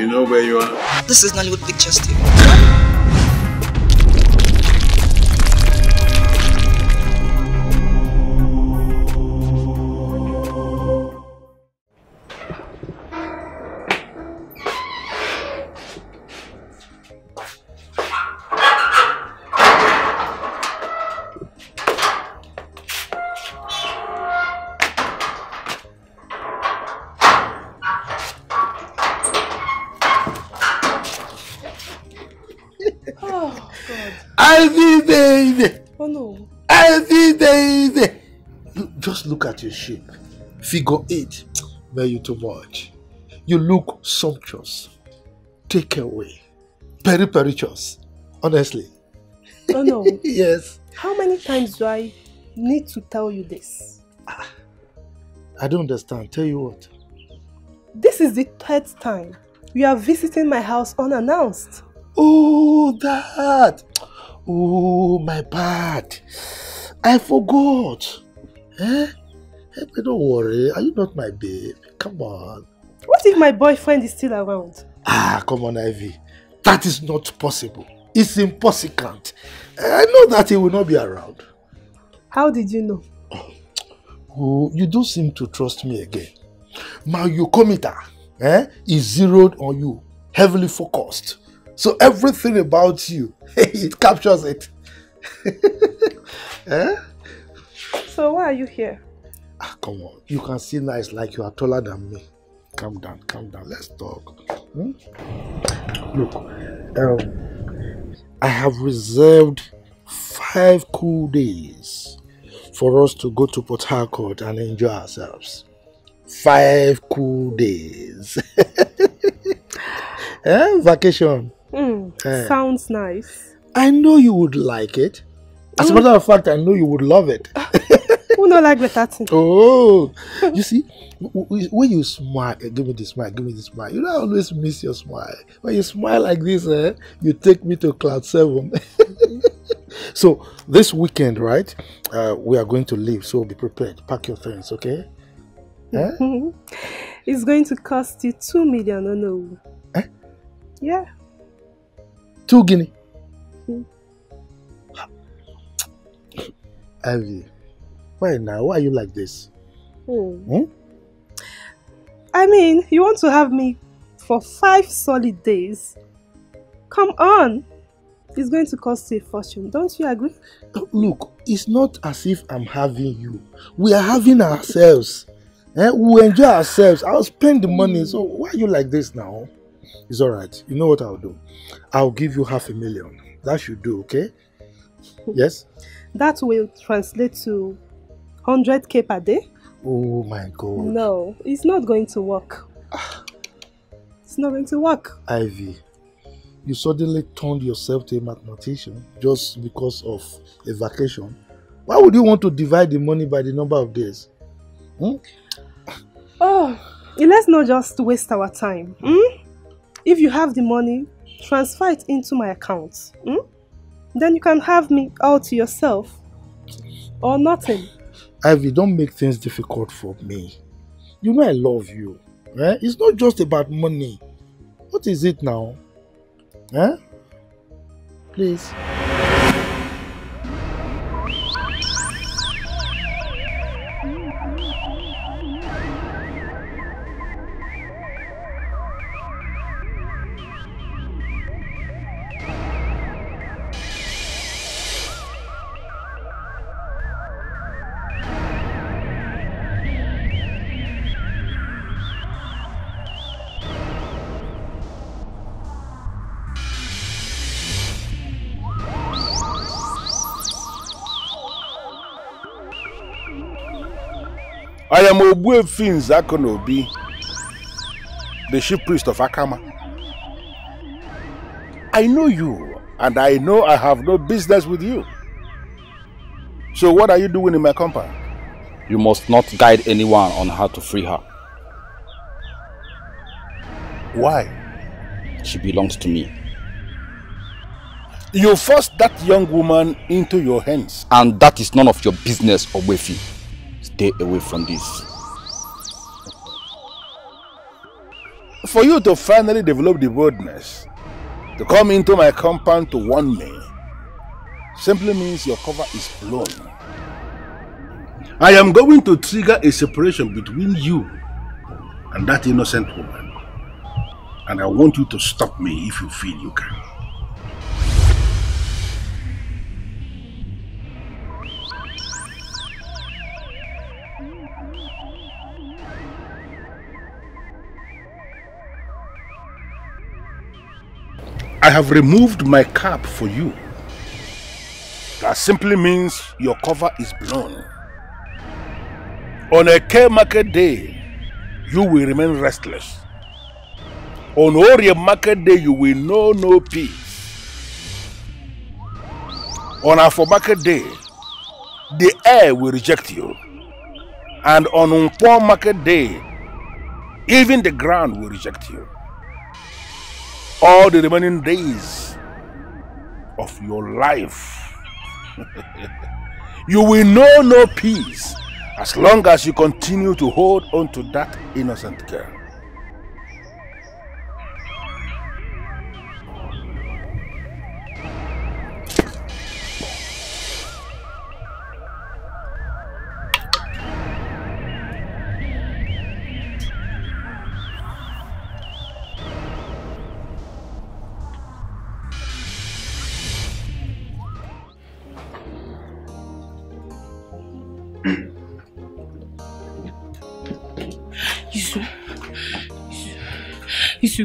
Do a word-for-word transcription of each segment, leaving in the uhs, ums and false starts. You know where you are? This is Nollywood Pictures T V. Look at your shape. Figure eight. Were you too much? You look sumptuous. Take away. Peri peri chos. Honestly. Oh no. Yes. How many times do I need to tell you this? I don't understand. Tell you what. This is the third time you are visiting my house unannounced. Oh, that. Oh, my bad. I forgot. Eh? Hey, but don't worry. Are you not my babe? Come on. What if my boyfriend is still around? Ah, come on, Ivy. That is not possible. It's impossible. I know that he will not be around. How did you know? Oh, you don't seem to trust me again. My Yukomita eh, is zeroed on you, heavily focused. So everything about you, it captures it. Eh? So why are you here? Ah, come on. You can see nice like you are taller than me. Calm down, calm down. Let's talk. Hmm? Look, um, I have reserved five cool days for us to go to Port Harcourt and enjoy ourselves. Five cool days. Eh? Vacation. Mm, eh. Sounds nice. I know you would like it. As a matter of fact, I know you would love it. Who don't like better thing? Oh, you see, when you smile, give me this smile, give me this smile. You don't always miss your smile. When you smile like this, eh, you take me to cloud seven. So this weekend, right? Uh, we are going to leave, so be prepared. Pack your things, okay? Eh? It's going to cost you two million, no, no. Eh? Yeah. Two guinea. Mm-hmm. Ivy, why now? Why are you like this? Hmm. Hmm? I mean, you want to have me for five solid days? Come on! It's going to cost a fortune, don't you agree? Look, it's not as if I'm having you. We are having ourselves. Eh? We enjoy ourselves. I'll spend the money, so why are you like this now? It's alright. You know what I'll do? I'll give you half a million. That should do, okay? Yes? That will translate to one hundred K per day. Oh my God. No, it's not going to work. It's not going to work. Ivy, you suddenly turned yourself to a mathematician just because of a vacation. Why would you want to divide the money by the number of days? Hmm? Oh, let's not just waste our time. Hmm? If you have the money, transfer it into my account. Hmm? Then you can have me all to yourself. Or nothing. Ivy, don't make things difficult for me. You know I love you. Eh? It's not just about money. What is it now? Eh? Please. I am Ogwefi Nzakonobi, the chief priest of Akama. I know you, and I know I have no business with you. So what are you doing in my compound? You must not guide anyone on how to free her. Why? She belongs to me. You forced that young woman into your hands. And that is none of your business, Ogwefi. Stay away from this. For you to finally develop the boldness to come into my compound to warn me simply means your cover is blown. I am going to trigger a separation between you and that innocent woman. And I want you to stop me if you feel you can. I have removed my cap for you. That simply means your cover is blown. On a K market day, you will remain restless. On Orie market day, you will know no peace. On Afo market day, the air will reject you. And on Unpo market day, even the ground will reject you. All the remaining days of your life, you will know no peace as long as you continue to hold on to that innocent girl.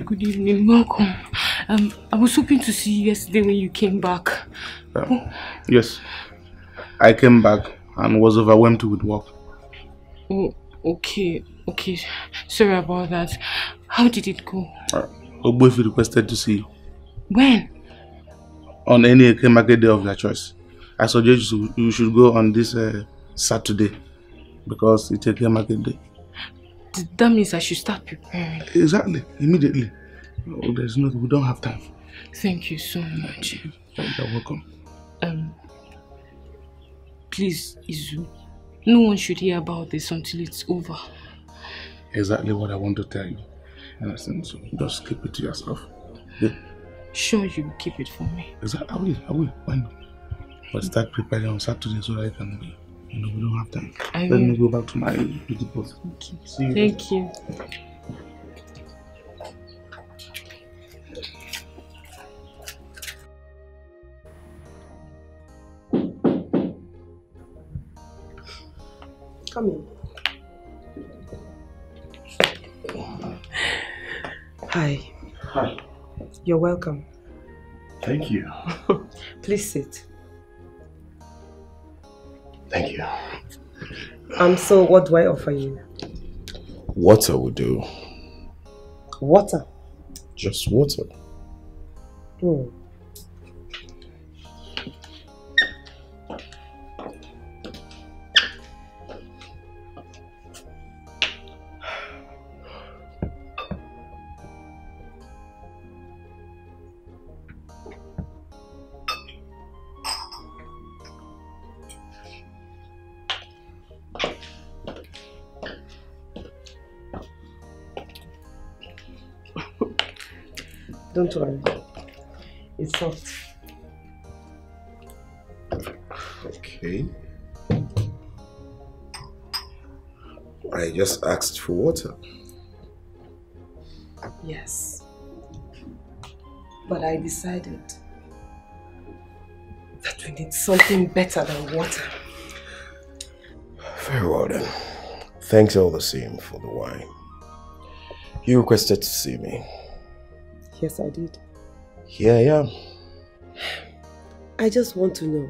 Good evening, welcome. Um, I was hoping to see you yesterday when you came back. Um, oh. Yes, I came back and was overwhelmed with work. Oh, okay, okay. Sorry about that. How did it go? Uh, Ogwefi requested to see you. When? On any market day of your choice. I suggest you should go on this uh, Saturday because it's a market day. That means I should start preparing. Exactly. Immediately. No, there's no, we don't have time. Thank you so much. You're welcome. Um, please, Izu, no one should hear about this until it's over. Exactly what I want to tell you. And I said, so just keep it to yourself. Yeah. Sure, you will keep it for me. Exactly. I will. I will. Why not? But start preparing on Saturday so that I can be. No, we don't have time. I Let mean, me go back to my people. Thank you. See you Thank you. Come in. Hi. Hi. You're welcome. Thank you. Please sit. Thank you. Um, so what do I offer you? Water will do. Water? Just water. Mm. Don't worry, it's soft. Okay. I just asked for water. Yes. But I decided that we need something better than water. Very well then. Thanks all the same for the wine. You requested to see me. Yes, I did. Yeah, yeah. I just want to know,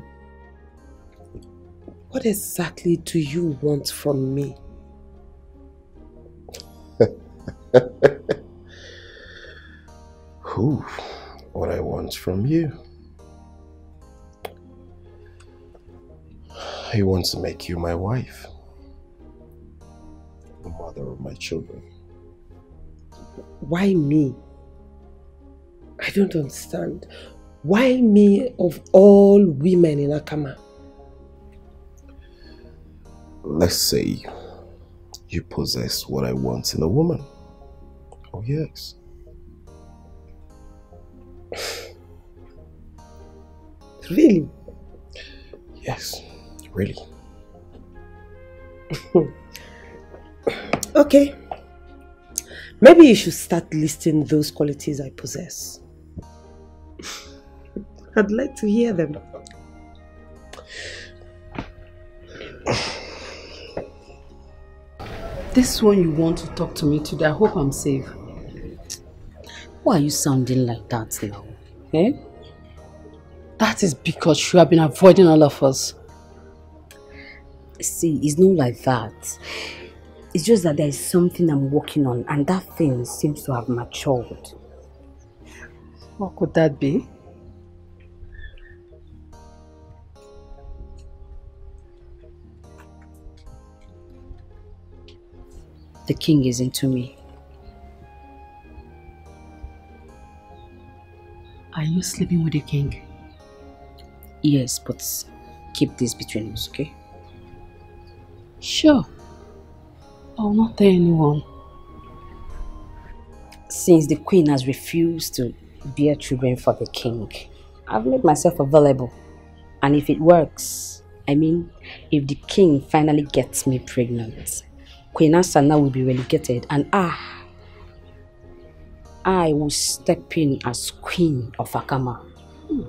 what exactly do you want from me? Who? What I want from you? I want to make you my wife, the mother of my children. Why me? I don't understand. Why me of all women in Akama? Let's say you possess what I want in a woman. Oh yes. Really? Yes, really. Okay. Maybe you should start listing those qualities I possess. I'd like to hear them. This one you want to talk to me today, I hope I'm safe. Why are you sounding like that now? Eh? That is because you have been avoiding all of us. See, it's not like that. It's just that there is something I'm working on, and that thing seems to have matured. What could that be? The king is into me. Are you sleeping with the king? Yes, but keep this between us, okay? Sure. I'll not tell anyone. Since the queen has refused to bear children for the king, I've made myself available. And if it works, I mean, if the king finally gets me pregnant, Queen Asana will be relegated and ah, I will step in as queen of Akama. Hmm.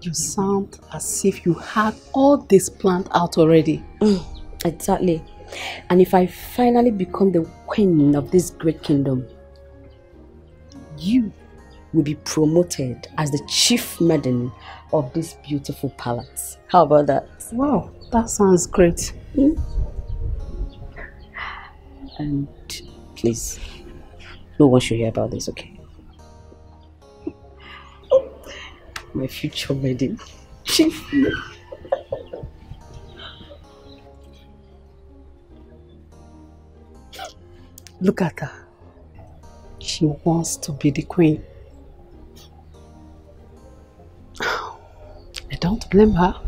You sound as if you had all this planned out already. Mm. Exactly. And if I finally become the queen of this great kingdom, you will be promoted as the chief maiden of this beautiful palace. How about that? Wow, that sounds great. Mm. And please, no one should hear about this, okay? My future maiden. Chief maiden. Look at her. She wants to be the queen. I don't blame her.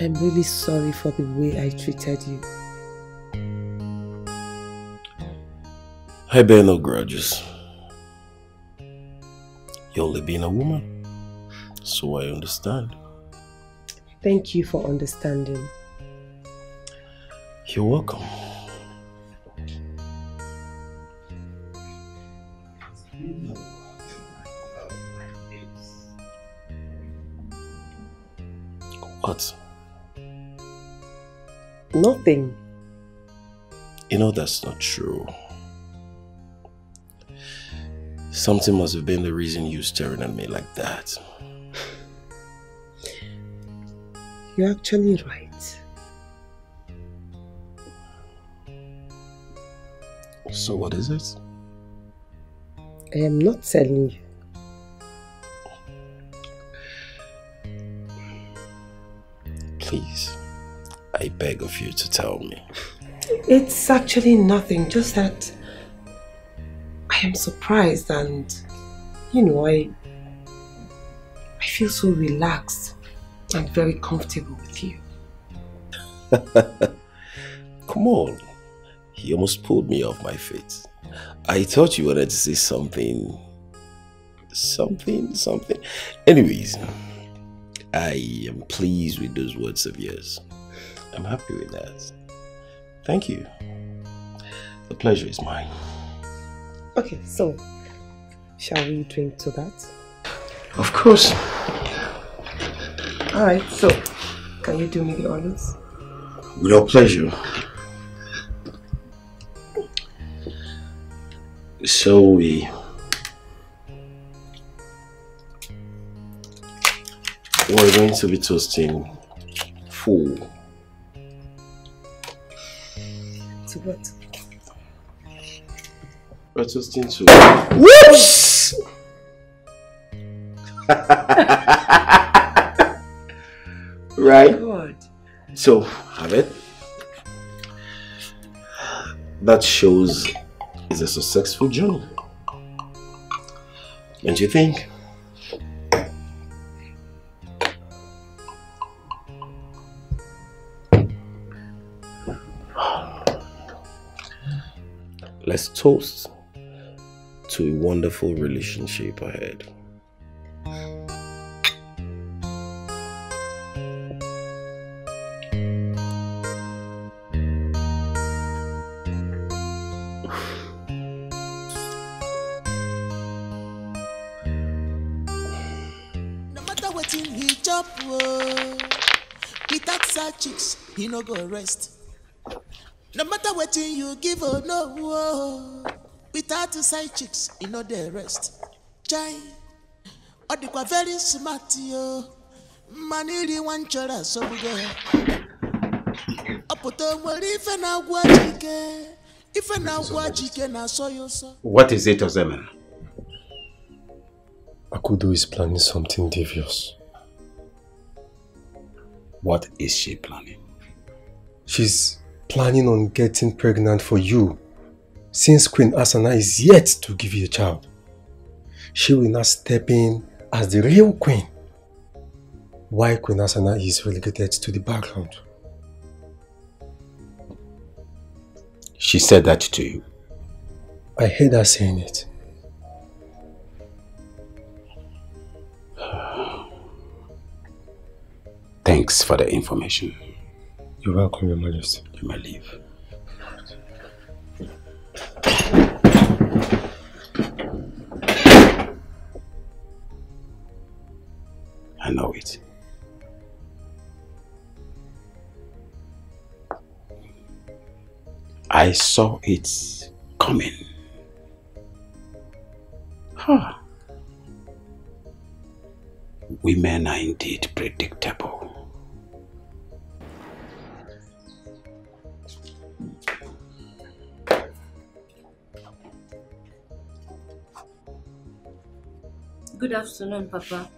I'm really sorry for the way I treated you. I bear no grudges. You're only being a woman, so I understand. Thank you for understanding. You're welcome. What? Nothing. You know that's not true. Something must have been the reason you staring at me like that. You're actually right. So what is it? I am not telling you. Please. I beg of you to tell me. It's actually nothing, just that I am surprised and, you know, I, I feel so relaxed and very comfortable with you. Come on, he almost pulled me off my feet. I thought you wanted to say something, something, something. Anyways, I am pleased with those words of yours. I'm happy with that. Thank you. The pleasure is mine. Okay, so shall we drink to that? Of course. Alright, so can you do me the honors? With our pleasure. So we we're going to be toasting food. To what? We're toasting to. Whoops! Right? God. So, have it. That shows it's a successful journey. Don't you think? Let's toast to a wonderful relationship ahead. No matter what in he chop, with that side chicks, he no go rest. No matter what you give or no, whoa. Without the side chicks, you know the rest. Chai, or the qua very smart, yo. Manili one chora, so we go. What is it, Ozeman? Akudo is planning something devious. What is she planning? She's planning on getting pregnant for you, since Queen Asana is yet to give you a child. She will now step in as the real queen, while Queen Asana is relegated to the background. She said that to you? I heard her saying it. Thanks for the information. You're welcome, Your Majesty. You may leave. I know it. I saw it coming. Huh. Women are indeed predictable. Good afternoon, Papa.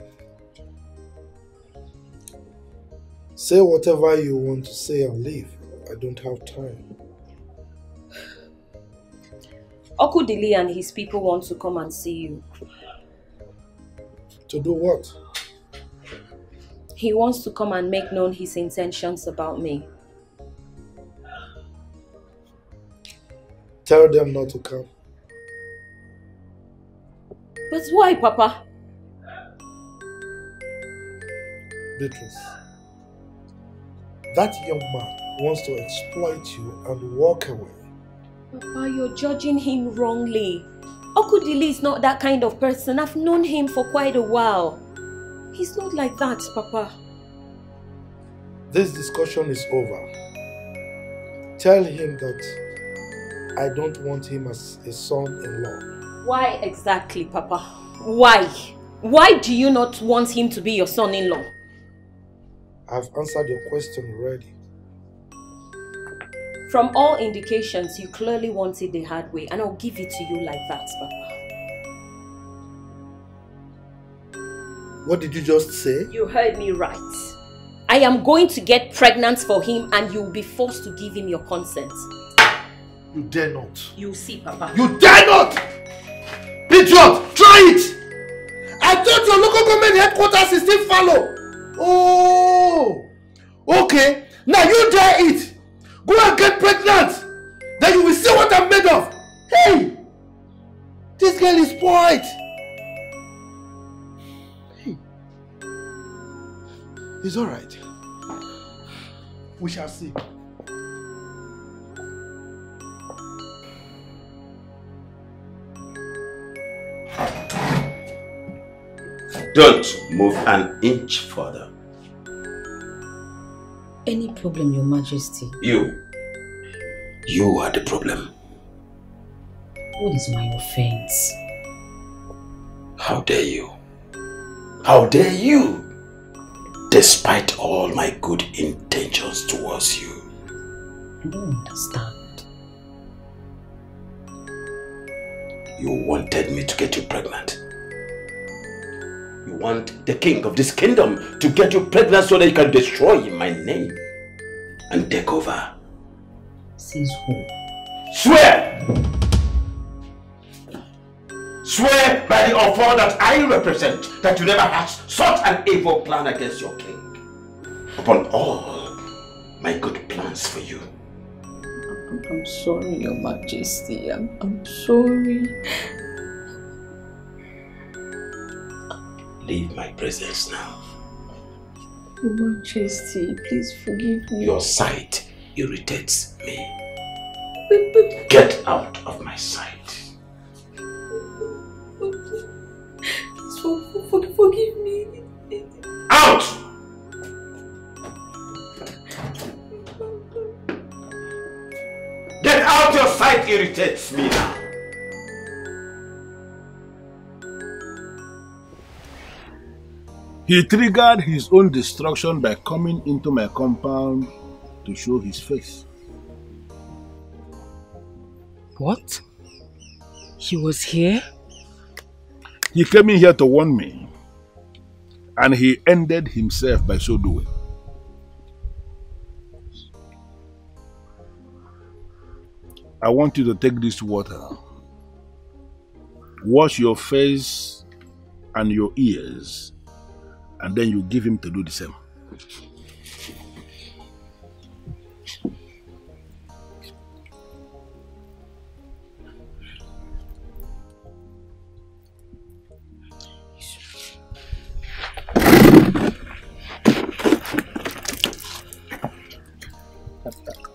Say whatever you want to say and leave. I don't have time. Okudili and his people want to come and see you. To do what? He wants to come and make known his intentions about me. Tell them not to come. But why, Papa? Beatrice, that young man wants to exploit you and walk away. Papa, you're judging him wrongly. Okudili is not that kind of person. I've known him for quite a while. He's not like that, Papa. This discussion is over. Tell him that I don't want him as a son-in-law. Why exactly, Papa? Why? Why do you not want him to be your son-in-law? I've answered your question already. From all indications, you clearly want it the hard way, and I'll give it to you like that, Papa. What did you just say? You heard me right. I am going to get pregnant for him, and you'll be forced to give him your consent. You dare not. You see, Papa. You dare not! Idiot! Try it! I thought your local government headquarters is still fallow. Oh, okay. Now you dare it. Go and get pregnant. Then you will see what I'm made of. Hey, this girl is spoiled. Hey, it's all right. We shall see. Don't move an inch further. Any problem, Your Majesty? You. You are the problem. What is my offense? How dare you? How dare you? Despite all my good intentions towards you. I don't understand. You wanted me to get you pregnant. You want the king of this kingdom to get you pregnant so that you can destroy my name and take over. Says who? Swear! Swear by the offer that I represent that you never had such an evil plan against your king. Upon all my good plans for you. I'm sorry, Your Majesty. I'm, I'm sorry. Leave my presence now. Your Majesty, please forgive me. Your sight irritates me. But, but, Get out of my sight. Please for, for, forgive me. Out! Get out, your sight irritates me now. He triggered his own destruction by coming into my compound to show his face. What? He was here? He came in here to warn me, and he ended himself by so doing. I want you to take this water, wash your face and your ears, and then you give him to do the same.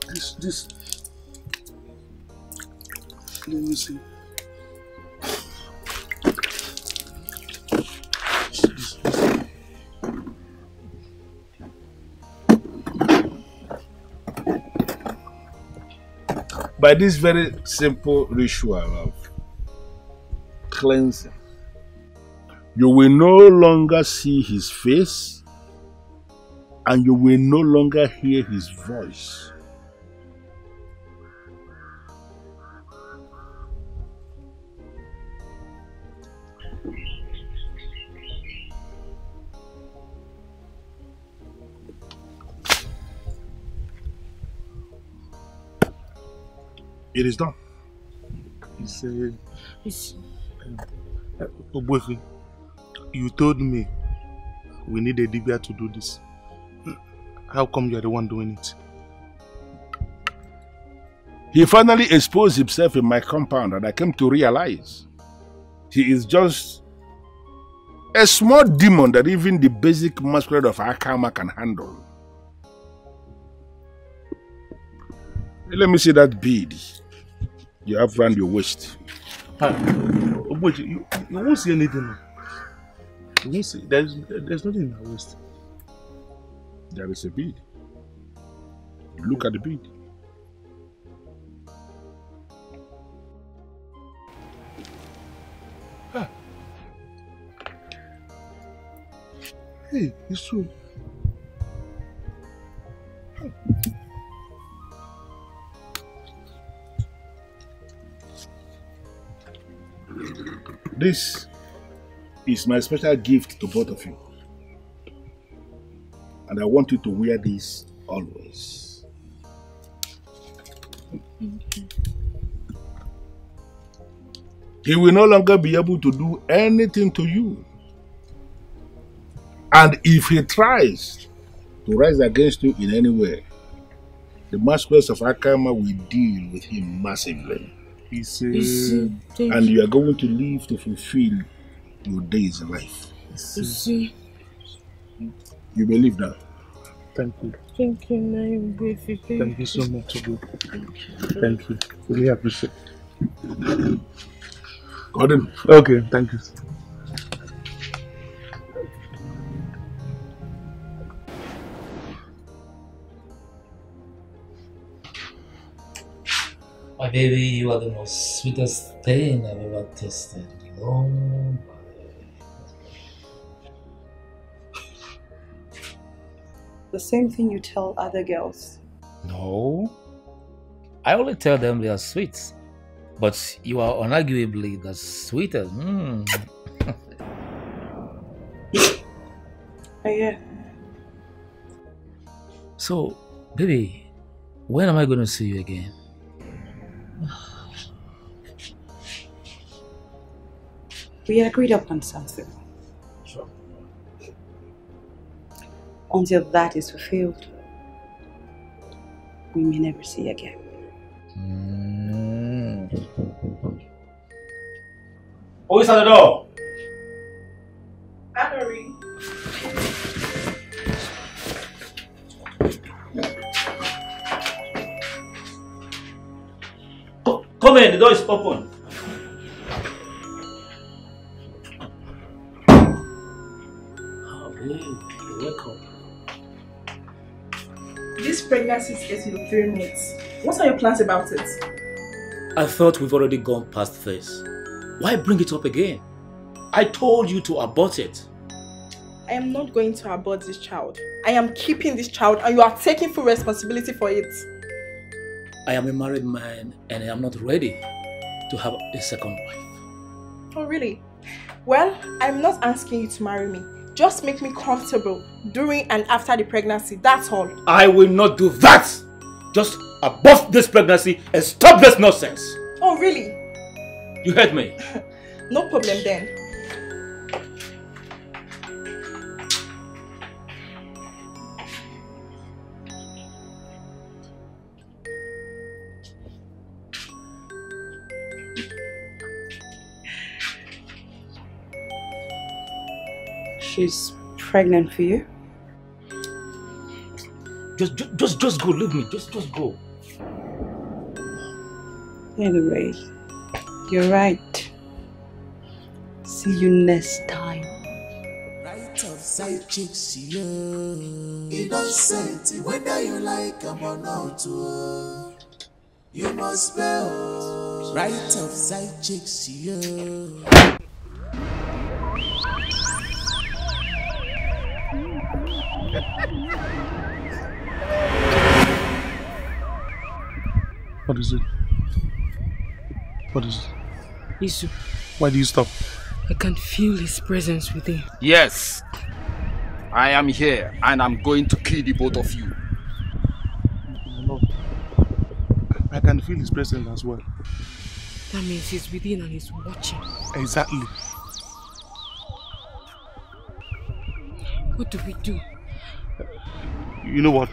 This, this. Let me see. By this very simple ritual of cleansing, you will no longer see his face and you will no longer hear his voice. It is done. It's, uh, it's, uh, Ogwefi, you told me we need a Dibia to do this. How come you are the one doing it? He finally exposed himself in my compound, and I came to realize he is just a small demon that even the basic masquerade of Akama can handle. Let me see that bead you have round your waist. Ah, but you, you, you won't see anything. You won't see. There's, there's nothing in my waist. There is a bead. Look at the bead. Ah. Hey, it's so. Hey. This is my special gift to both of you. And I want you to wear this always. Okay. He will no longer be able to do anything to you. And if he tries to rise against you in any way, the masquerades of Akama will deal with him massively. He said, he said, and you are going to live to fulfill your day's life. You may live now. Thank you. Thank you, Naim Baby. Thank, Thank you so much. Thank you. Thank you. Really appreciate it. Gordon. Okay, thank you. My baby, you are the most sweetest thing I've ever tasted. Oh my. The same thing you tell other girls. No. I only tell them they are sweet. But you are unarguably the sweetest. Mm. Oh, yeah. So, baby, when am I going to see you again? We agreed upon something. Sure. Until that is fulfilled, we may never see again. Mm. Who is at the door? Battery. Come in, the door is open. Pregnancy is getting to three minutes. What are your plans about it? I thought we've already gone past this. Why bring it up again? I told you to abort it. I am not going to abort this child. I am keeping this child and you are taking full responsibility for it. I am a married man and I am not ready to have a second wife. Oh, really? Well, I'm not asking you to marry me. Just make me comfortable during and after the pregnancy, that's all. I will not do that! Just abort this pregnancy and stop this nonsense! Oh, really? You heard me. No problem then. She's pregnant for you. Just, just, just, just go. Leave me. Just, just go. Anyway, you're right. See you next time. Right of side chicks, yeah. It upsets whether you like them or not. You must spell. Right of side chicks, yeah. What is it? What is it? Isu. Why do you stop? I can feel his presence within. Yes. I am here and I'm going to kill the both of you. No. I can feel his presence as well. That means he's within and he's watching. Exactly. What do we do? You know what?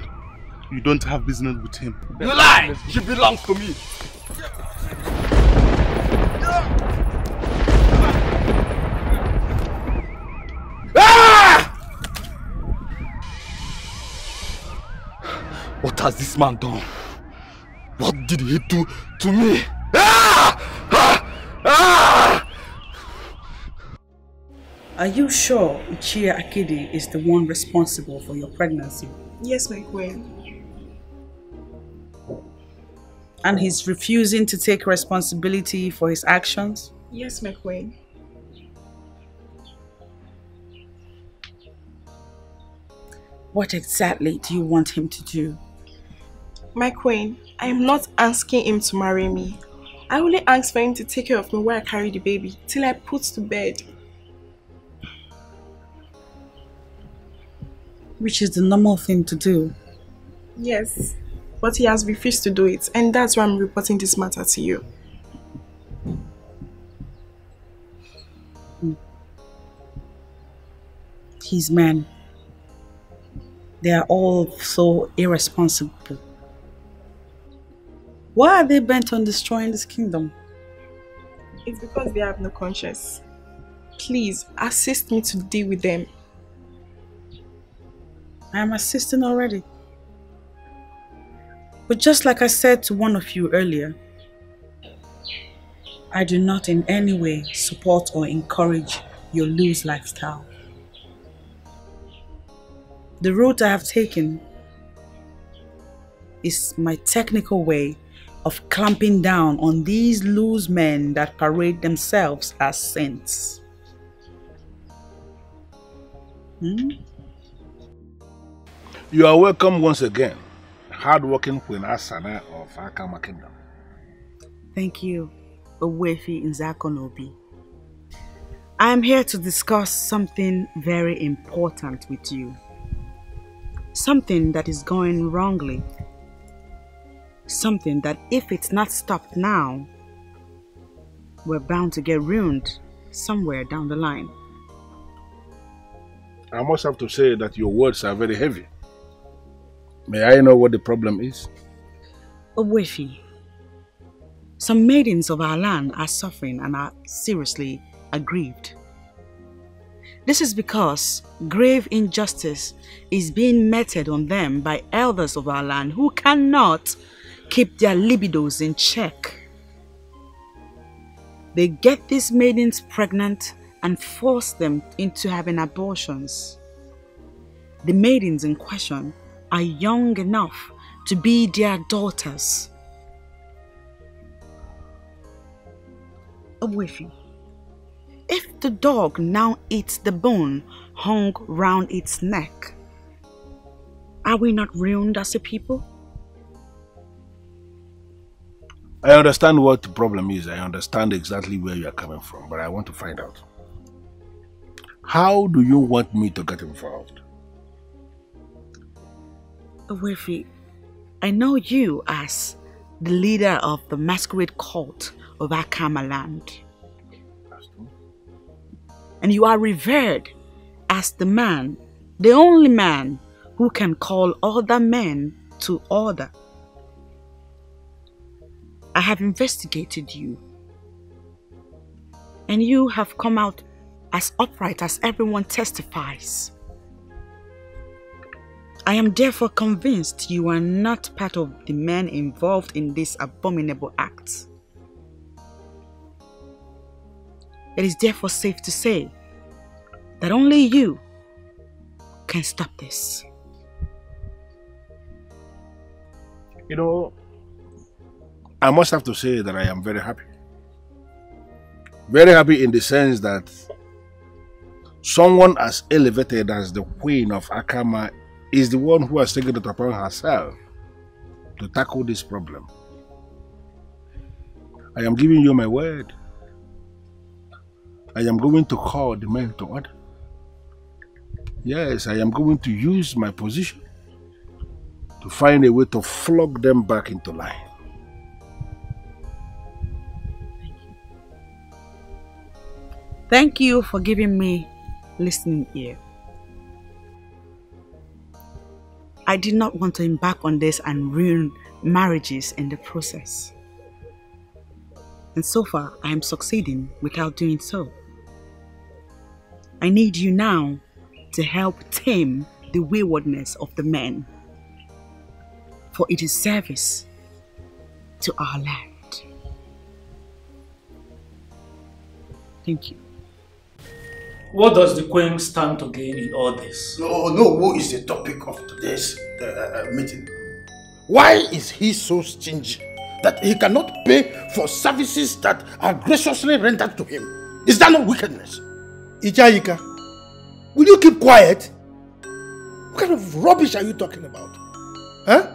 You don't have business with him. You lie! She belongs to me! Ah! What has this man done? What did he do to me? Ah! Ah! Ah! Are you sure Uchiya Akidi is the one responsible for your pregnancy? Yes, my queen. And he's refusing to take responsibility for his actions? Yes, my queen. What exactly do you want him to do? My queen, I am not asking him to marry me. I only ask for him to take care of me while I carry the baby, till I put to bed. Which is the normal thing to do. Yes. But he has refused to do it, and that's why I'm reporting this matter to you. These men, they are all so irresponsible. Why are they bent on destroying this kingdom? It's because they have no conscience. Please, assist me to deal with them. I am assisting already. But just like I said to one of you earlier, I do not in any way support or encourage your loose lifestyle. The route I have taken is my technical way of clamping down on these loose men that parade themselves as saints. Hmm? You are welcome once again. Hard-working Queen Asana of Akama Kingdom. Thank you, Ogwefi Nzakonobi. I am here to discuss something very important with you. Something that is going wrongly. Something that if it's not stopped now, we're bound to get ruined somewhere down the line. I must have to say that your words are very heavy. May I know what the problem is? Ogwefi, some maidens of our land are suffering and are seriously aggrieved. This is because grave injustice is being meted on them by elders of our land who cannot keep their libidos in check. They get these maidens pregnant and force them into having abortions. The maidens in question are young enough to be their daughters. Ogwefi, if the dog now eats the bone hung round its neck, are we not ruined as a people? I understand what the problem is. I understand exactly where you are coming from, but I want to find out. How do you want me to get involved? Ogwefi, I know you as the leader of the masquerade cult of Akama land. And you are revered as the man, the only man who can call other men to order. I have investigated you. And you have come out as upright as everyone testifies. I am therefore convinced you are not part of the men involved in this abominable act. It is therefore safe to say that only you can stop this. You know, I must have to say that I am very happy. Very happy in the sense that someone as elevated as the Queen of Akama is the one who has taken it upon herself to tackle this problem. I am giving you my word. I am going to call the men to order. Yes, I am going to use my position to find a way to flog them back into line. Thank you. Thank you for giving me listening ear. I did not want to embark on this and ruin marriages in the process. And so far, I am succeeding without doing so. I need you now to help tame the waywardness of the men, for it is service to our land. Thank you. What does the Queen stand to gain in all this? No, no, what is the topic of today's uh, meeting? Why is he so stingy that he cannot pay for services that are graciously rendered to him? Is that not wickedness? Ijayika, will you keep quiet? What kind of rubbish are you talking about? Huh?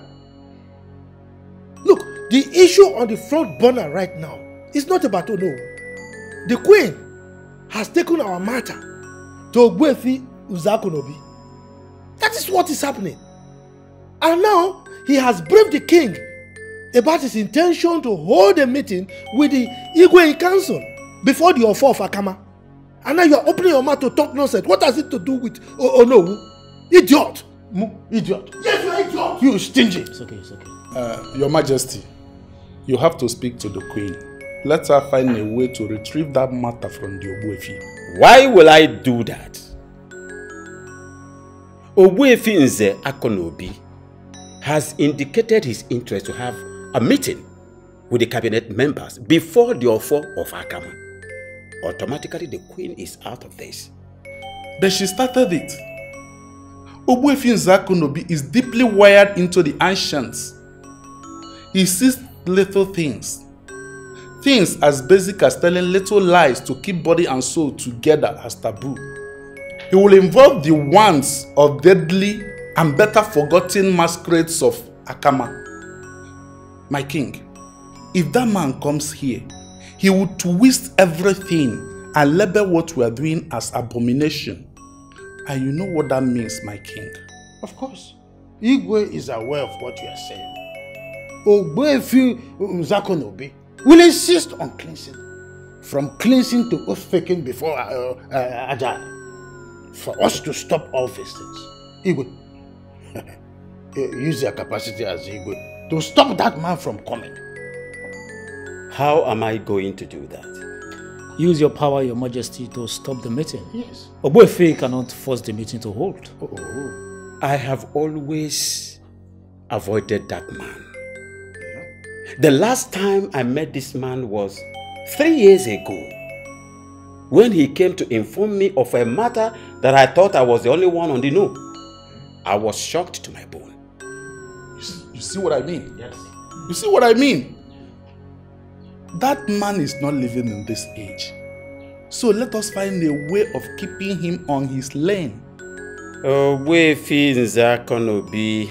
Look, the issue on the front burner right now is not about Ono. The Queen has taken our matter to Ogwefi Nzakonobi. That is what is happening. And now he has braved the king about his intention to hold a meeting with the Igwe Council before the Ofo of Akama. And now you are opening your mouth to talk nonsense. What has it to do with oh, oh no? Idiot! M idiot! Yes, you are idiot! You stingy! It's okay, it's okay. Uh, Your Majesty, you have to speak to the Queen. Let her find a way to retrieve that matter from the Ogwefi. Why will I do that? Ogwefi Nzakonobi has indicated his interest to have a meeting with the cabinet members before the offer of Akama. Automatically, the Queen is out of this. Then she started it. Ogwefi Nzakonobi is deeply wired into the ancients. He sees little things. Things as basic as telling little lies to keep body and soul together as taboo. He will involve the ones of deadly and better forgotten masquerades of Akama. My king, if that man comes here, He will twist everything and label what we are doing as abomination. And you know what that means, my king? Of course. Igwe is aware of what you are saying. Ogwefi Nzakonobi will insist on cleansing. From cleansing to oath-faking before uh, uh, Ajahn. For us to stop all these things. Igwe, use your capacity as Igwe to stop that man from coming. How am I going to do that? Use your power, Your Majesty, to stop the meeting. Yes. Ogwefi cannot force the meeting to hold. Oh, oh, oh. I have always avoided that man. Yeah. The last time I met this man was three years ago, when he came to inform me of a matter that I thought I was the only one on the know. I was shocked to my bone. You see, you see what I mean? Yes. You see what I mean? That man is not living in this age. So let us find a way of keeping him on his lane. Ogwefi Nzakonobi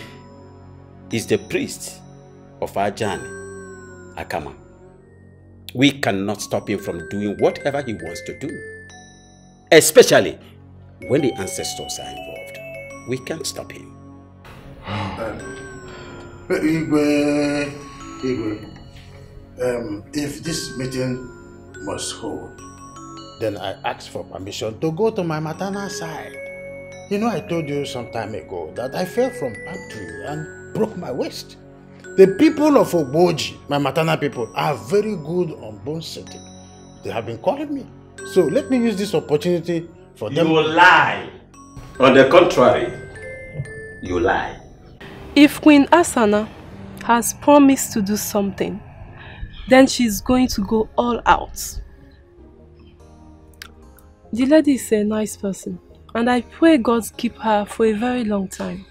is the priest of Ajahn, Akama. We cannot stop him from doing whatever he wants to do. Especially when the ancestors are involved. We can't stop him. um, Igwe, Igwe. Um, if this meeting must hold, then I ask for permission to go to my maternal side. You know, I told you some time ago that I fell from palm tree and broke my waist. The people of Oboji, my maternal people, are very good on bone setting. They have been calling me. So let me use this opportunity for them. You lie. On the contrary, you lie. If Queen Asana has promised to do something, then she's going to go all out. The lady is a nice person, and I pray God keep her for a very long time.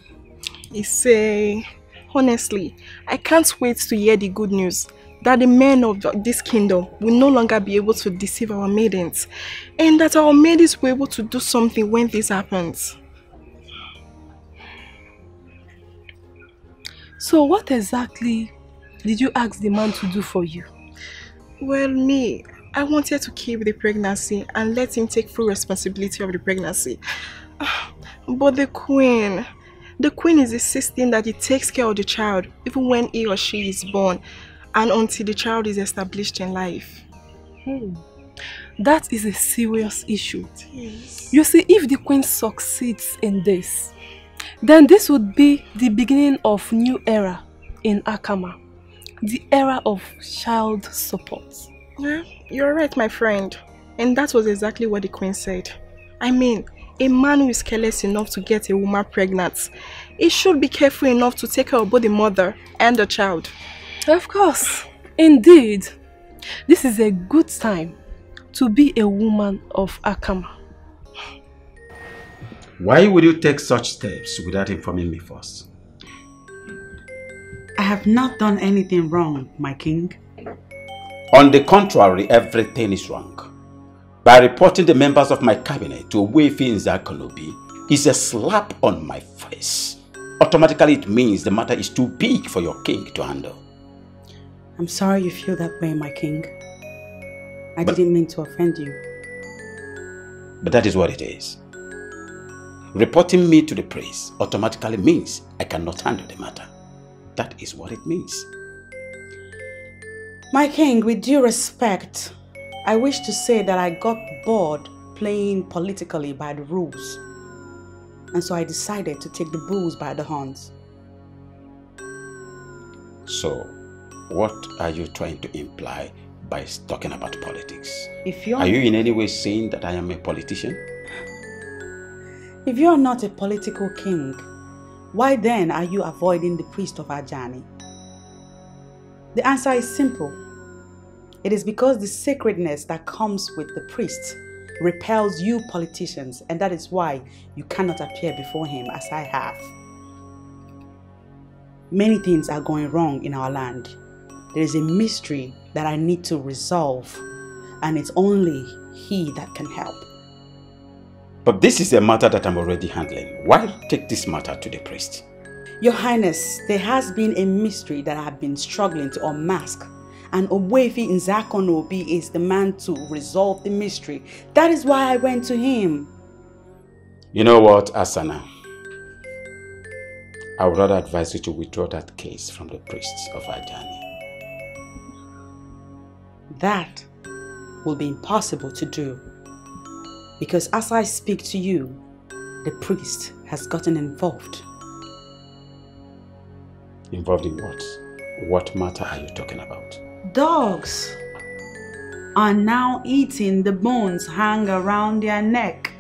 It's a... Honestly, I can't wait to hear the good news that the men of this kingdom will no longer be able to deceive our maidens, and that our maidens will be able to do something when this happens. So what exactly did you ask the man to do for you? Well, me, I wanted to keep the pregnancy and let him take full responsibility of the pregnancy. But the queen, the queen is insisting that he takes care of the child even when he or she is born and until the child is established in life. Hmm. That is a serious issue. Yes. You see, if the queen succeeds in this, then this would be the beginning of a new era in Akama. The era of child support. Yeah, you're right, my friend. And that was exactly what the queen said. I mean, a man who is careless enough to get a woman pregnant, he should be careful enough to take care of both the mother and the child. Of course. Indeed. This is a good time to be a woman of Akama. Why would you take such steps without informing me first? I have not done anything wrong, my king. On the contrary, everything is wrong. By reporting the members of my cabinet to Ogwefi Nzakonobi is a slap on my face. Automatically, it means the matter is too big for your king to handle. I'm sorry you feel that way, my king. I but, didn't mean to offend you. But that is what it is. Reporting me to the priest automatically means I cannot handle the matter. That is what it means. My king, with due respect, I wish to say that I got bored playing politically by the rules. And so I decided to take the bulls by the horns. So, what are you trying to imply by talking about politics? If you're... Are you in any way saying that I am a politician? If you're not a political king, why then are you avoiding the priest of Ajani? The answer is simple. It is because the sacredness that comes with the priest repels you politicians, and that is why you cannot appear before him as I have. Many things are going wrong in our land. There is a mystery that I need to resolve, and it's only he that can help. But this is a matter that I'm already handling. Why take this matter to the priest? Your Highness, there has been a mystery that I have been struggling to unmask, and Ogwefi Nzakonobi is the man to resolve the mystery. That is why I went to him. You know what, Asana? I would rather advise you to withdraw that case from the priests of Ajani. That will be impossible to do. Because as I speak to you, the priest has gotten involved. Involved in what? What matter are you talking about? Dogs are now eating the bones hung around their neck.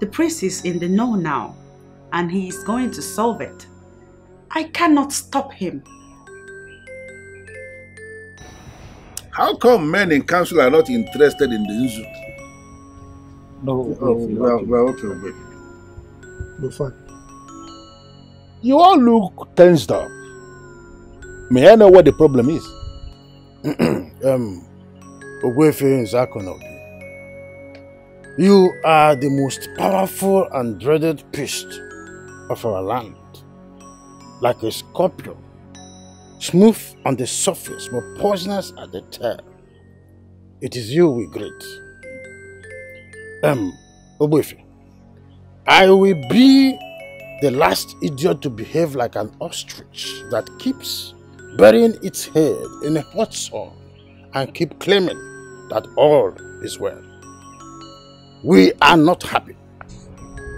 The priest is in the know now, and he is going to solve it. I cannot stop him. How come men in council are not interested in the issue? No, no, no, we are okay with it. We're fine. You all look tensed up. May I know what the problem is? um, Ogwefi Nzakonobi, you are the most powerful and dreaded priest of our land. Like a scorpion. Smooth on the surface, but poisonous at the tail. It is you we greet. Um, Ogwefi, I will be the last idiot to behave like an ostrich that keeps burying its head in a hot sun and keep claiming that all is well. We are not happy.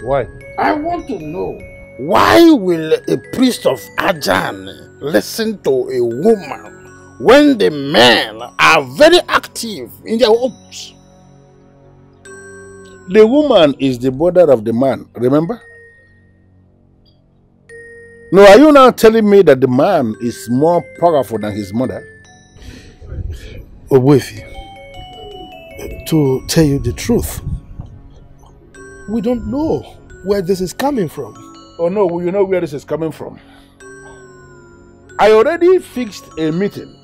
Why? I want to know. Why will a priest of Ajani listen to a woman when the men are very active in their homes? The woman is the brother of the man, remember? No, are you now telling me that the man is more powerful than his mother? Ogwefi, to tell you the truth, we don't know where this is coming from. Oh no, you know where this is coming from. I already fixed a meeting.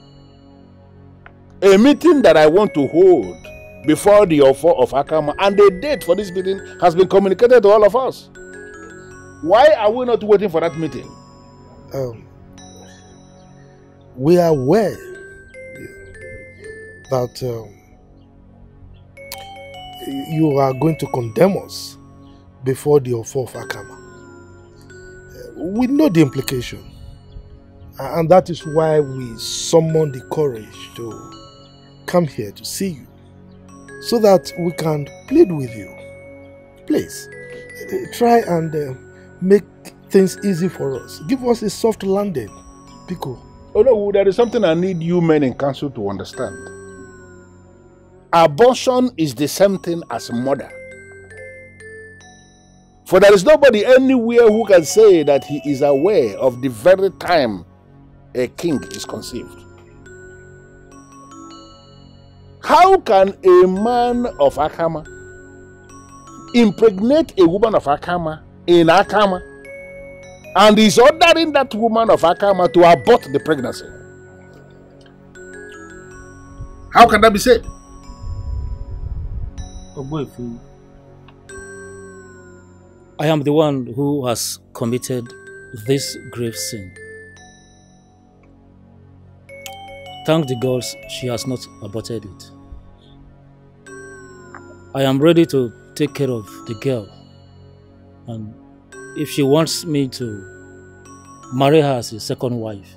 A meeting that I want to hold before the offer of Akama, and the date for this meeting has been communicated to all of us. Why are we not waiting for that meeting? Um, we are aware that um, you are going to condemn us before the offer of Akama. We know the implication, and that is why we summon the courage to come here to see you, so that we can plead with you. Please, try and uh, make things easy for us. Give us a soft landing, Pico. Oh no, there is something I need you men in council to understand. Abortion is the same thing as murder. For there is nobody anywhere who can say that he is aware of the very time a king is conceived. How can a man of Akama impregnate a woman of Akama in Akama and is ordering that woman of Akama to abort the pregnancy? How can that be said? Oh boy, I am the one who has committed this grave sin. Thank the gods she has not aborted it. I am ready to take care of the girl, and if she wants me to marry her as a second wife,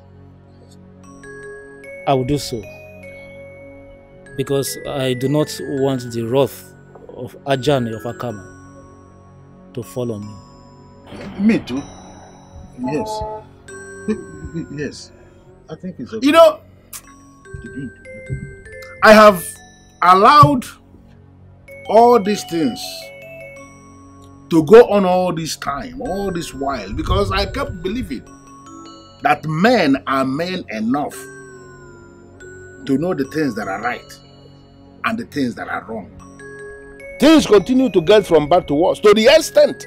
I will do so, because I do not want the wrath of Ajani of Akama to follow me. Me too? Yes. Yes. I think it's okay. You know, I have allowed all these things to go on all this time, all this while, because I kept believing that men are men enough to know the things that are right and the things that are wrong. Things continue to get from bad to worse, to the extent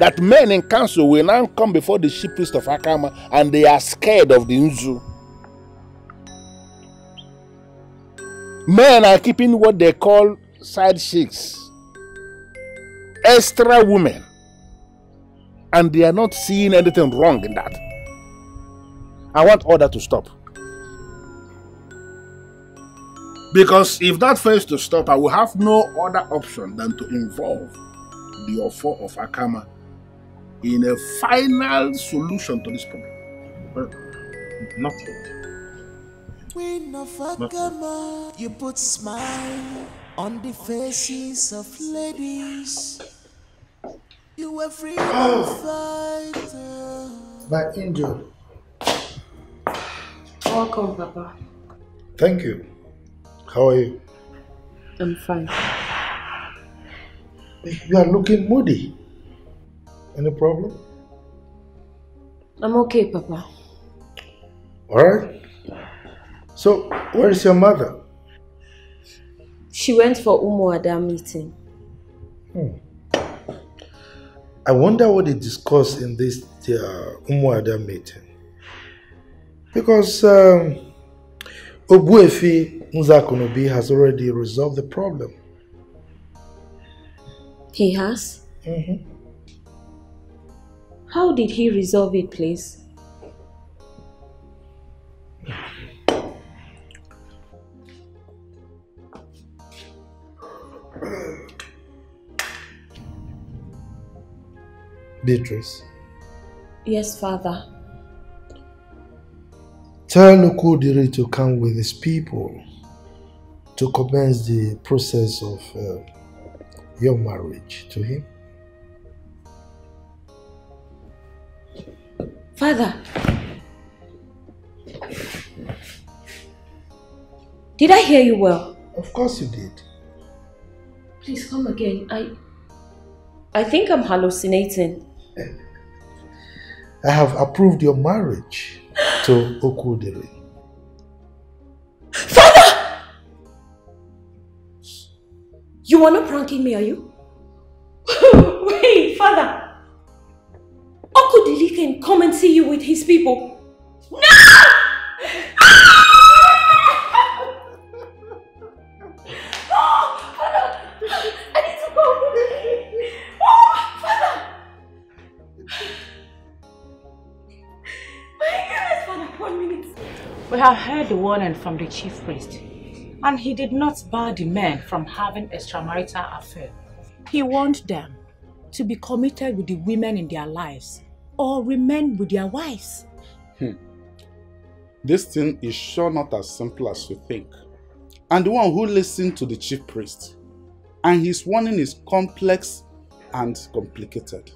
that men in council will now come before the chief priest of Akama and they are scared of the Nzu. Men are keeping what they call side chicks, extra women, and they are not seeing anything wrong in that. I want all that to stop. Because if that fails to stop, I will have no other option than to involve the offer of Akama in a final solution to this problem. Well, not yet. Queen of Akama, you put smile on the faces of ladies. You were free oh. fighter. My angel. Welcome, Papa. Thank you. How are you? I'm fine. You are looking moody. Any problem? I'm okay, Papa. Alright. So, where is your mother? She went for Umuada meeting. Hmm. I wonder what they discussed in this uh, Umuada meeting. Because um, Ogwefi Nzakonobi has already resolved the problem. He has? Mm-hmm. How did he resolve it, please? Beatrice. Yes, Father. Tell Nukodiri to come with his people to commence the process of uh, your marriage to him. Father, did I hear you well? Of course you did. Please come again. I, I think I'm hallucinating. I have approved your marriage to Okudere. Father! You are not pranking me, are you? Wait, Father! Okudili can come and see you with his people. No! Oh, Father! I need to go. Oh, Father! My goodness, Father, one minute. We have heard the warning from the chief priest, and he did not bar the men from having extramarital affair. He warned them to be committed with the women in their lives, or remain with their wives. Hmm. This thing is sure not as simple as you think. And the one who listened to the chief priest, and his warning is complex and complicated.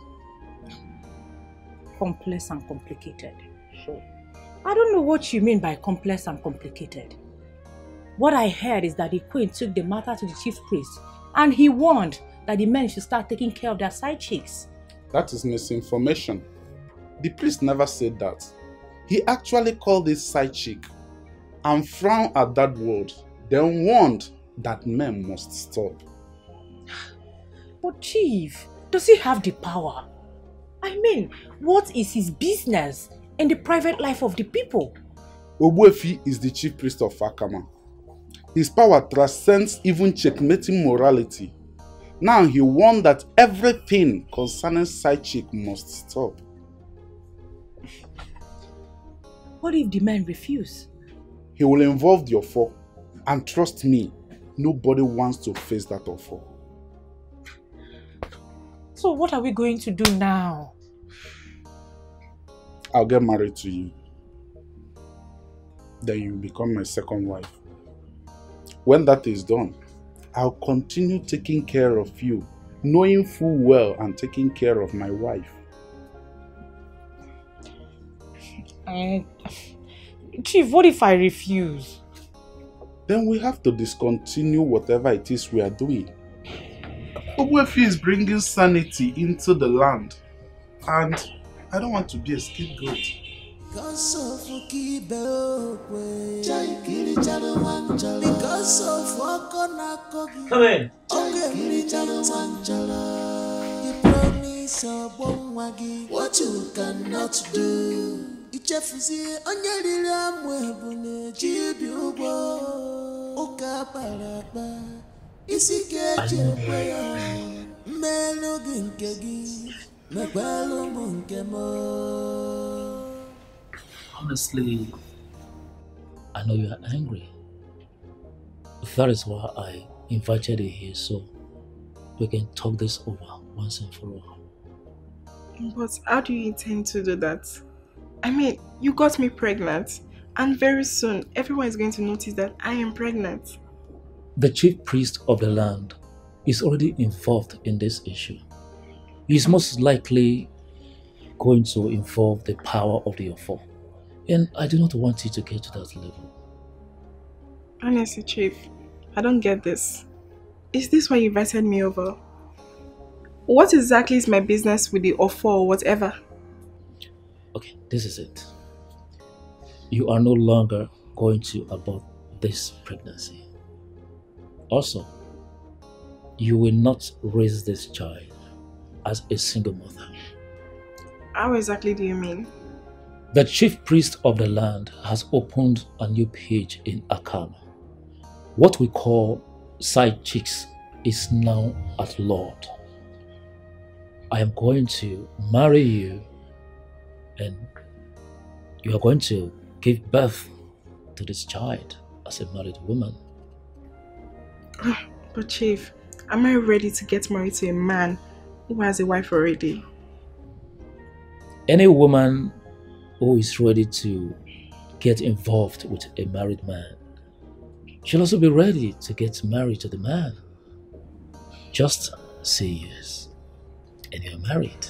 Complex and complicated. Sure. I don't know what you mean by complex and complicated. What I heard is that the queen took the matter to the chief priest, and he warned that the men should start taking care of their side chicks. That is misinformation. The priest never said that. He actually called it side chick and frowned at that word, then warned that men must stop. But Chief, does he have the power? I mean, what is his business in the private life of the people? Ogwefi is the chief priest of Akama. His power transcends even checkmating morality. Now he warned that everything concerning side chick must stop. What if the men refuse? He will involve the offer, and trust me, nobody wants to face that offer. So what are we going to do now? I'll get married to you. Then you become my second wife. When that is done, I'll continue taking care of you, knowing full well and taking care of my wife. Uh, Chief, what if I refuse? Then we have to discontinue whatever it is we are doing. Ogwefi is bringing sanity into the land, and I don't want to be a scapegoat. Come in. You promise what you cannot do. Honestly, I know you are angry. That is why I invited you here, so we can talk this over once and for all. But how do you intend to do that? I mean, you got me pregnant, and very soon everyone is going to notice that I am pregnant. The chief priest of the land is already involved in this issue. He is most likely going to involve the power of the Ofo, and I do not want you to get to that level. Honestly, Chief, I don't get this. Is this why you invited me over? What exactly is my business with the offer or whatever? Okay, this is it. You are no longer going to abort this pregnancy. Also, you will not raise this child as a single mother. How exactly do you mean? The chief priest of the land has opened a new page in Akama. What we call side chicks is now at law. I am going to marry you, and you are going to give birth to this child as a married woman. But Chief, am I ready to get married to a man who has a wife already? Any woman who is ready to get involved with a married man should also be ready to get married to the man. Just say yes, and you're married.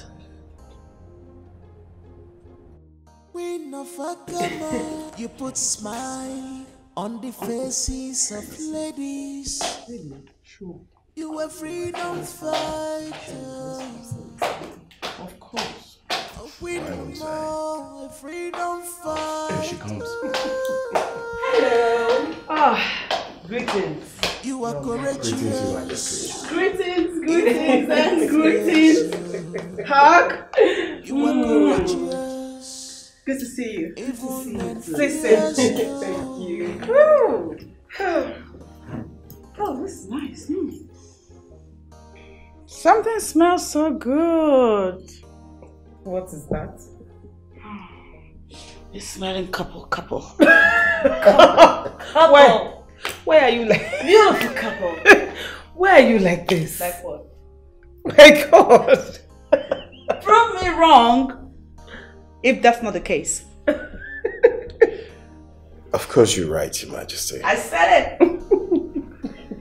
Queen of Akama, you put smile on the faces of ladies. You were freedom fighter. Of course. A freedom more, a freedom fighter. There she comes. Hello. Ah, greetings. You are courageous. Greetings, greetings, and greetings. Hark! You are courageous. Good to see you. Good to see you. Listen. Thank you. Oh, oh, this is nice. Mm. Something smells so good. What is that? You're smelling couple, couple. Couple. Couple. Where? Why are you like beautiful couple? Why are you like this? Like what? My God! Prove me wrong if that's not the case. Of course you're right, Your Majesty. I said it!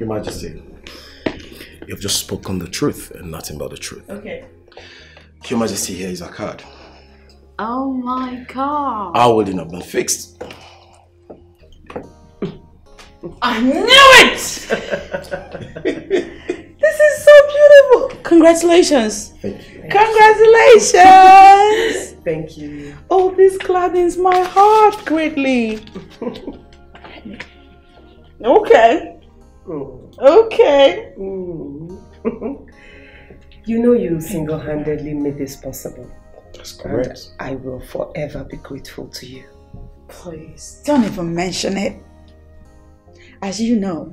Your Majesty, you've just spoken the truth and nothing but the truth. Okay. Your Majesty, here is our card. Oh my God! Our wedding have been fixed. I knew it! This is so beautiful! Congratulations! Thank you. Congratulations! Thank you. Oh, this gladdens my heart greatly. Okay. Mm. Okay. Mm. You know you single-handedly made this possible. That's correct. And I will forever be grateful to you. Please, don't even mention it. As you know,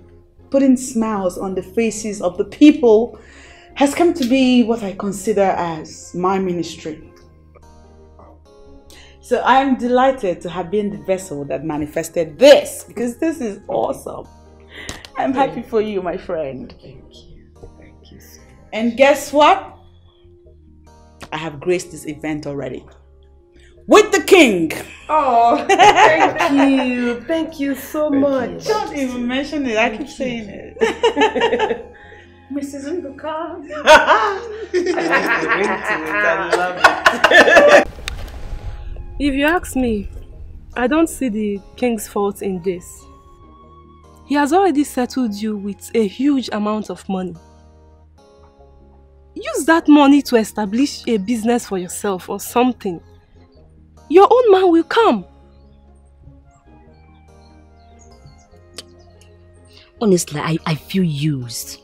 putting smiles on the faces of the people has come to be what I consider as my ministry. So I am delighted to have been the vessel that manifested this, because this is awesome. I'm happy for you, my friend. Thank you. Thank you so much. And guess what? I have graced this event already. With the king. Oh, thank you. Thank you so thank much. You. Don't even mention it. I thank keep you. saying it. Missus Nduka. I love it. If you ask me, I don't see the king's fault in this. He has already settled you with a huge amount of money. Use that money to establish a business for yourself or something. Your own man will come. Honestly, I, I feel used.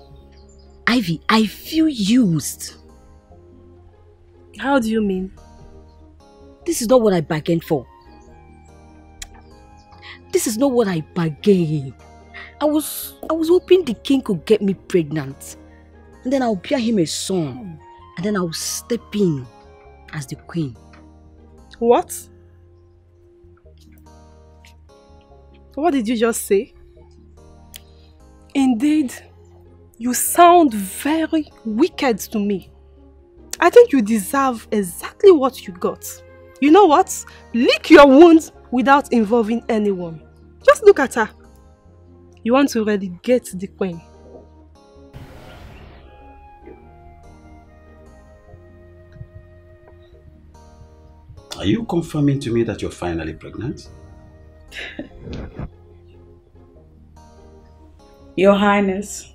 Ivy, I feel used. How do you mean? This is not what I bargained for. This is not what I bargained. I was, I was hoping the king could get me pregnant. And then I'll bear him a son. And then I'll step in as the queen. What? What did you just say? Indeed, you sound very wicked to me. I think you deserve exactly what you got. You know what? Lick your wounds without involving anyone. Just look at her. You want to relegate the queen. Are you confirming to me that you're finally pregnant? Your Highness,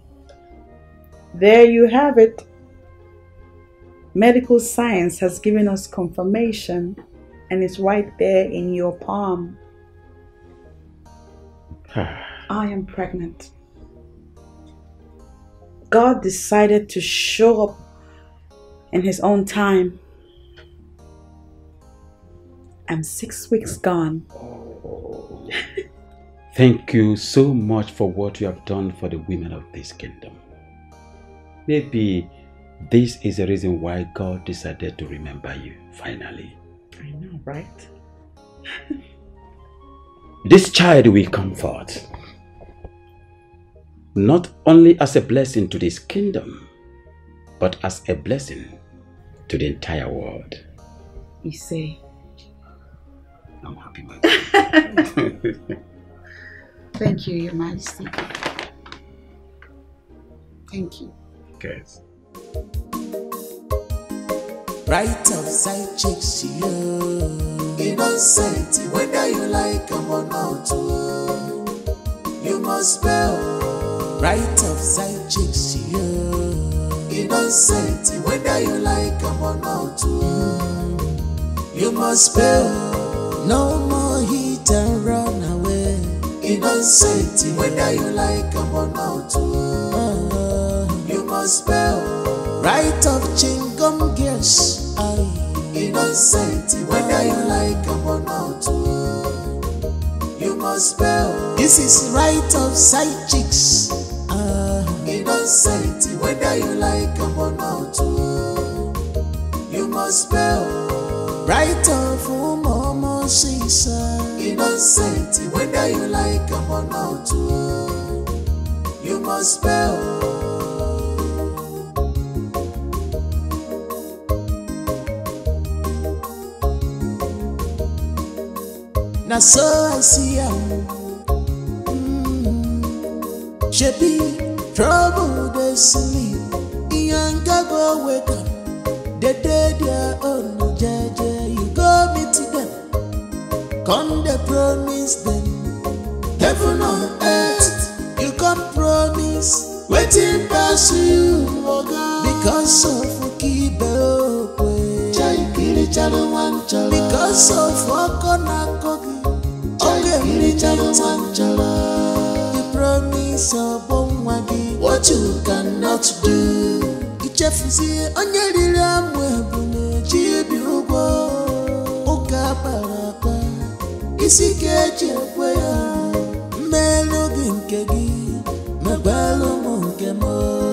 there you have it. Medical science has given us confirmation, and it's right there in your palm. I am pregnant. God decided to show up in his own time. I'm six weeks gone. Thank you so much for what you have done for the women of this kingdom. Maybe this is the reason why God decided to remember you, finally. I know, right? This child will come forth, not only as a blessing to this kingdom, but as a blessing to the entire world. You see, I'm happy, my dear. Thank you, Your Majesty. Thank you. Guys. Right outside chicks, you innocent, whether you like them or not. You must spell right outside chicks, you innocent, whether you like them or not. You must spell no more heat and run away. Innocent, whether you like them or not. You must spell. Right of chingum girls, I innocent, whether you like them or not. You must spell. This is right of side chicks, uh, innocent, whether you like them or not. You must spell. Right of momo sister, innocent, whether you like them or not. You must spell. Now so I see ya. Mm-hmm. She be trouble they sleep. Iyanga go wake up. They dead their own jeje. You go meet them. Come they promise them. Heaven on earth. You come promise. Waiting past you, oh God. Because of Ukibe Okwe. Chai kiri chalo wan chala. Because of Okona Kogi. You promise of Bomwagi what you cannot do. The chef is on your lamb, Okapara, is he catching away? Melody, Kegi, Mabalo, Monkemo.